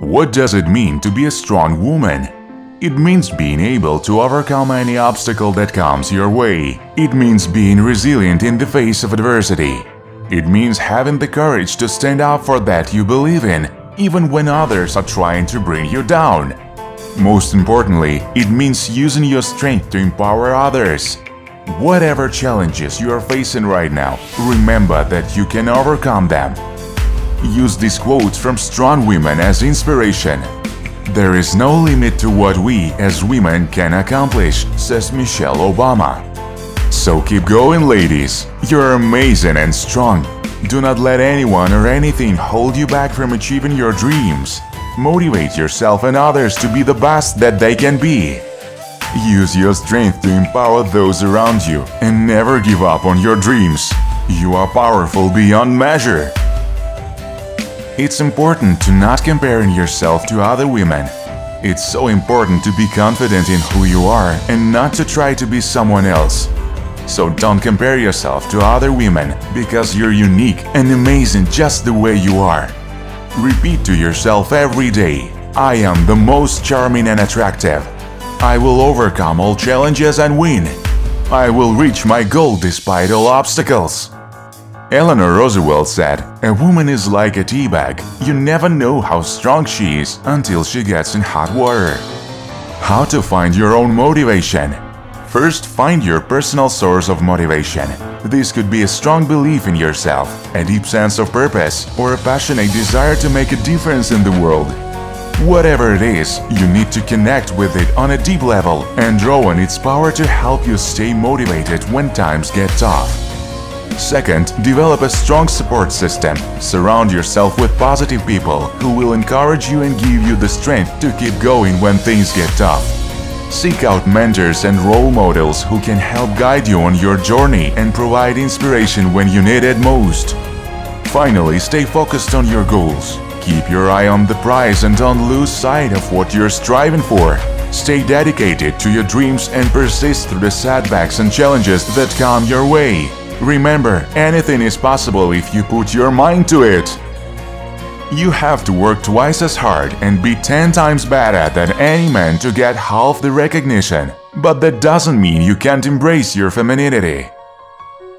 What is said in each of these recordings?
What does it mean to be a strong woman? It means being able to overcome any obstacle that comes your way. It means being resilient in the face of adversity. It means having the courage to stand up for that you believe in, even when others are trying to bring you down. Most importantly, it means using your strength to empower others. Whatever challenges you are facing right now, remember that you can overcome them. Use these quotes from strong women as inspiration. "There is no limit to what we as women can accomplish," says Michelle Obama. So keep going, ladies. You're amazing and strong. Do not let anyone or anything hold you back from achieving your dreams. Motivate yourself and others to be the best that they can be. Use your strength to empower those around you and never give up on your dreams. You are powerful beyond measure. It's important to not compare yourself to other women. It's so important to be confident in who you are and not to try to be someone else. So don't compare yourself to other women, because you're unique and amazing just the way you are. Repeat to yourself every day, "I am the most charming and attractive. I will overcome all challenges and win. I will reach my goal despite all obstacles." Eleanor Roosevelt said, "A woman is like a tea bag. You never know how strong she is until she gets in hot water." How to find your own motivation? First, find your personal source of motivation. This could be a strong belief in yourself, a deep sense of purpose, or a passionate desire to make a difference in the world. Whatever it is, you need to connect with it on a deep level and draw on its power to help you stay motivated when times get tough. Second, develop a strong support system. Surround yourself with positive people who will encourage you and give you the strength to keep going when things get tough. Seek out mentors and role models who can help guide you on your journey and provide inspiration when you need it most. Finally, stay focused on your goals. Keep your eye on the prize and don't lose sight of what you're striving for. Stay dedicated to your dreams and persist through the setbacks and challenges that come your way. Remember, anything is possible if you put your mind to it. You have to work twice as hard and be 10 times better than any man to get half the recognition. But that doesn't mean you can't embrace your femininity.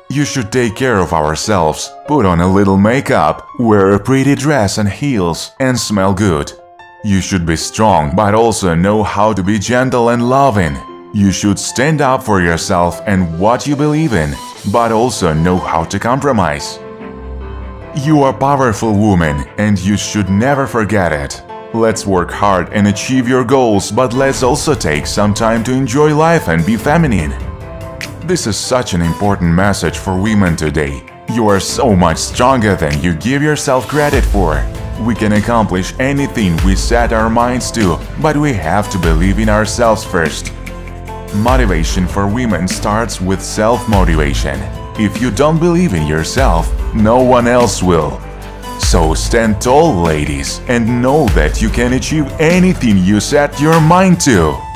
You should take care of ourselves, put on a little makeup, wear a pretty dress and heels, and smell good. You should be strong, but also know how to be gentle and loving. You should stand up for yourself and what you believe in, but also know how to compromise. You are a powerful woman, and you should never forget it. Let's work hard and achieve your goals, but let's also take some time to enjoy life and be feminine. This is such an important message for women today. You are so much stronger than you give yourself credit for. We can accomplish anything we set our minds to, but we have to believe in ourselves first. Motivation for women starts with self-motivation. If you don't believe in yourself, no one else will. So stand tall, ladies, and know that you can achieve anything you set your mind to.